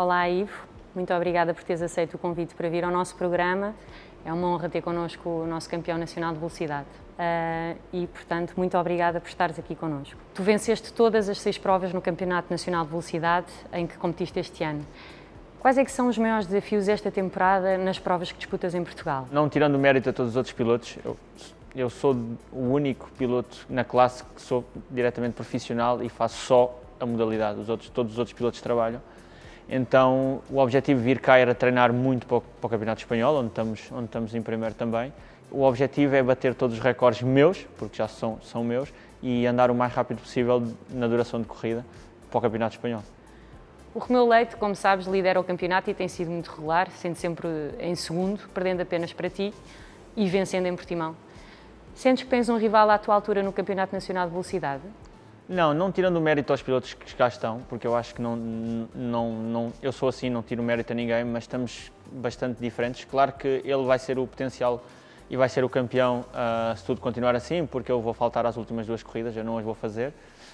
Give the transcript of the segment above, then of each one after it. Olá, Ivo. Muito obrigada por teres aceito o convite para vir ao nosso programa. É uma honra ter connosco o nosso campeão nacional de velocidade. Portanto, muito obrigada por estares aqui connosco. Tu venceste todas as 6 provas no Campeonato Nacional de Velocidade em que competiste este ano. Quais é que são os maiores desafios esta temporada nas provas que disputas em Portugal? Não tirando o mérito a todos os outros pilotos, eu sou o único piloto na classe que sou diretamente profissional e faço só a modalidade. Todos os outros pilotos trabalham. Então, o objetivo de vir cá era treinar muito para o Campeonato Espanhol, onde estamos em primeiro também. O objetivo é bater todos os recordes meus, porque já são meus, e andar o mais rápido possível na duração de corrida para o Campeonato Espanhol. O Romeu Leite, como sabes, lidera o campeonato e tem sido muito regular, sendo sempre em segundo, perdendo apenas para ti e vencendo em Portimão. Sentes que tens um rival à tua altura no Campeonato Nacional de Velocidade? Não, não tirando o mérito aos pilotos que cá estão, porque eu acho que eu sou assim, não tiro mérito a ninguém, mas estamos bastante diferentes. Claro que ele vai ser o potencial e vai ser o campeão se tudo continuar assim, porque eu vou faltar às últimas 2 corridas, eu não as vou fazer.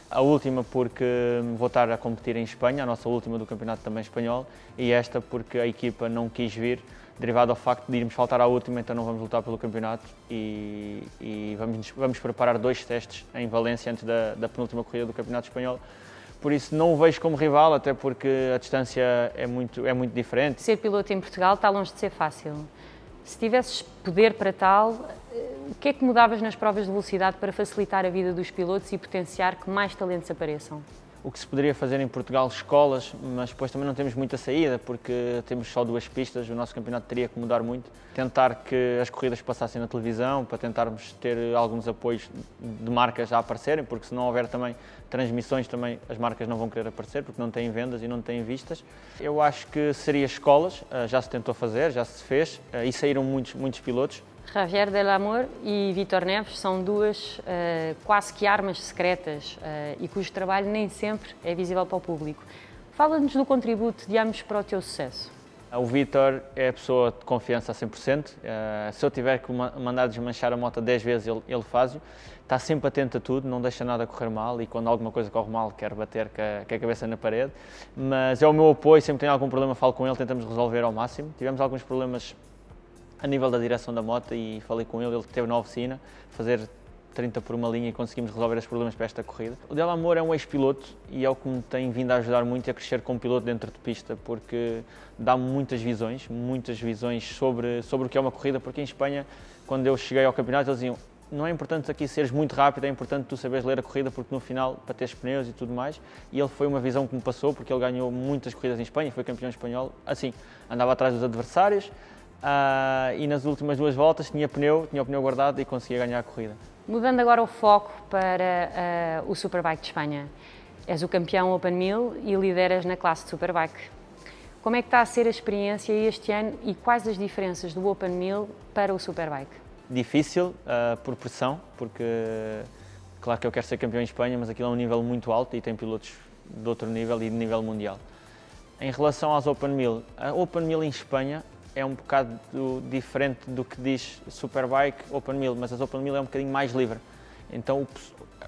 A última porque vou estar a competir em Espanha, a nossa última do campeonato também espanhol, e esta porque a equipa não quis vir, derivado ao facto de irmos faltar à última, então não vamos lutar pelo campeonato e vamos preparar 2 testes em Valência antes da penúltima corrida do campeonato espanhol. Por isso não o vejo como rival, até porque a distância é muito diferente. Ser piloto em Portugal está longe de ser fácil. Se tivesses poder para tal, o que é que mudavas nas provas de velocidade para facilitar a vida dos pilotos e potenciar que mais talentos apareçam? O que se poderia fazer em Portugal, escolas, mas depois também não temos muita saída, porque temos só 2 pistas, o nosso campeonato teria que mudar muito. Tentar que as corridas passassem na televisão, para tentarmos ter alguns apoios de marcas a aparecerem, porque se não houver também transmissões, também as marcas não vão querer aparecer, porque não têm vendas e não têm vistas. Eu acho que seria escolas, já se tentou fazer, já se fez, e saíram muitos pilotos. Javier Del Amor e Vítor Neves são 2 quase que armas secretas e cujo trabalho nem sempre é visível para o público. Fala-nos do contributo de ambos para o teu sucesso. O Vítor é a pessoa de confiança a 100%. Se eu tiver que mandar desmanchar a moto 10 vezes, ele faz-o. Está sempre atento a tudo, não deixa nada correr mal e quando alguma coisa corre mal quer bater com a cabeça na parede. Mas é o meu apoio, sempre tenho algum problema falo com ele, tentamos resolver ao máximo. Tivemos alguns problemas a nível da direção da moto e falei com ele esteve na oficina, fazer 30 por uma linha e conseguimos resolver os problemas para esta corrida. O Del Amor é um ex-piloto e é o que me tem vindo a ajudar muito a crescer como piloto dentro de pista, porque dá-me muitas visões sobre o que é uma corrida, porque em Espanha, quando eu cheguei ao campeonato, eles diziam não é importante aqui seres muito rápido, é importante tu saberes ler a corrida, porque no final, para teres pneus e tudo mais, e ele foi uma visão que me passou, porque ele ganhou muitas corridas em Espanha, foi campeão espanhol, assim, andava atrás dos adversários, e nas últimas 2 voltas tinha o pneu guardado e conseguia ganhar a corrida. Mudando agora o foco para o Superbike de Espanha. És o campeão Open 1000 e lideras na classe de Superbike. Como é que está a ser a experiência este ano e quais as diferenças do Open 1000 para o Superbike? Difícil, por pressão, porque claro que eu quero ser campeão em Espanha, mas aquilo é um nível muito alto e tem pilotos de outro nível e de nível mundial. Em relação aos Open 1000, a Open 1000 em Espanha é um bocado diferente do que diz Superbike, Open 1000, mas as Open 1000 é um bocadinho mais livre. Então,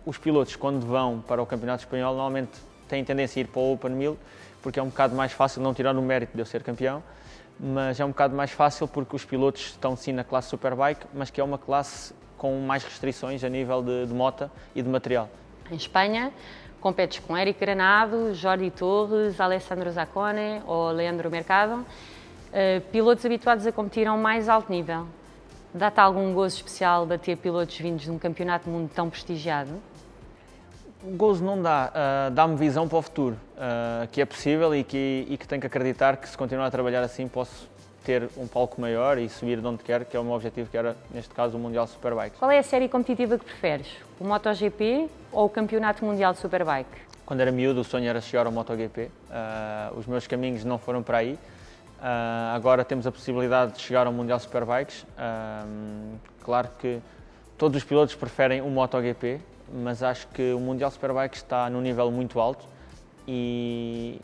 os pilotos, quando vão para o Campeonato Espanhol, normalmente têm tendência a ir para o Open 1000, porque é um bocado mais fácil, não tirar o mérito de eu ser campeão, mas é um bocado mais fácil porque os pilotos estão sim na classe Superbike, mas que é uma classe com mais restrições a nível de moto e de material. Em Espanha, competes com Eric Granado, Jorge Torres, Alessandro Zacconi ou Leandro Mercado. Pilotos habituados a competir a um mais alto nível. Dá-te algum gozo especial bater pilotos vindos de um campeonato do mundo tão prestigiado? Gozo não dá, dá-me visão para o futuro, que é possível e que tenho que acreditar que se continuar a trabalhar assim posso ter um palco maior e subir de onde quer, que é o meu objetivo, que era, neste caso, o Mundial Superbike. Qual é a série competitiva que preferes? O MotoGP ou o Campeonato Mundial de Superbike? Quando era miúdo o sonho era chegar ao MotoGP, os meus caminhos não foram para aí. Agora temos a possibilidade de chegar ao Mundial Superbikes. Claro que todos os pilotos preferem o MotoGP, mas acho que o Mundial Superbikes está num nível muito alto e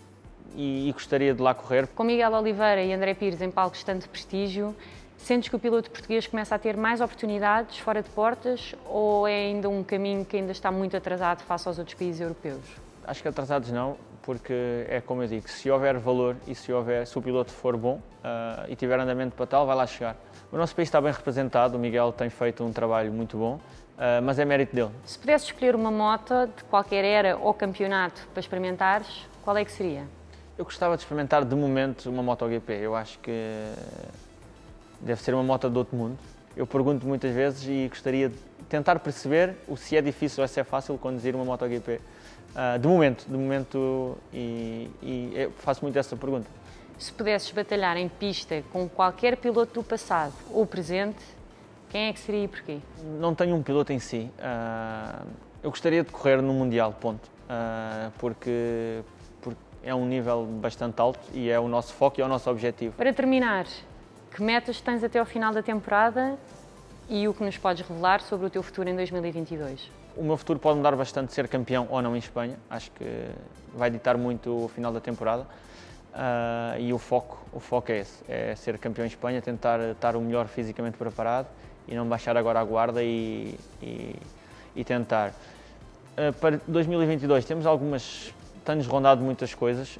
gostaria de lá correr. Com Miguel Oliveira e André Pires em palcos tanto de prestígio, sentes que o piloto português começa a ter mais oportunidades fora de portas ou é ainda um caminho que ainda está muito atrasado face aos outros países europeus? Acho que atrasados não. porque é como eu digo, se houver valor e se o piloto for bom e tiver andamento para tal, vai lá chegar. O nosso país está bem representado, o Miguel tem feito um trabalho muito bom, mas é mérito dele. Se pudesse escolher uma moto de qualquer era ou campeonato para experimentares, qual é que seria? Eu gostava de experimentar de momento uma MotoGP, eu acho que deve ser uma moto de outro mundo. Eu pergunto muitas vezes e gostaria de tentar perceber se é difícil ou se é fácil conduzir uma MotoGP. De momento, e eu faço muito essa pergunta. Se pudesses batalhar em pista com qualquer piloto do passado ou presente, quem é que seria e porquê? Não tenho um piloto em si. Eu gostaria de correr no Mundial, ponto. Porque é um nível bastante alto e é o nosso foco e é o nosso objetivo. Para terminar, que metas tens até ao final da temporada e o que nos podes revelar sobre o teu futuro em 2022? O meu futuro pode mudar bastante, ser campeão ou não em Espanha. Acho que vai ditar muito o final da temporada e o foco é esse, é ser campeão em Espanha, tentar estar o melhor fisicamente preparado e não baixar agora a guarda e tentar. Para 2022 temos algumas... Tem-nos rondado muitas coisas,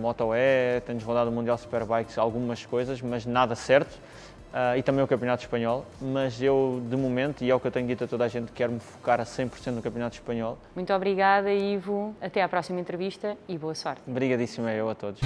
MotoE, tem-nos rondado o Mundial Superbikes, algumas coisas, mas nada certo, e também o Campeonato Espanhol, mas eu, de momento, e é o que eu tenho dito a toda a gente, quero-me focar a 100% no Campeonato Espanhol. Muito obrigada, Ivo, até à próxima entrevista e boa sorte. Obrigadíssimo eu a todos.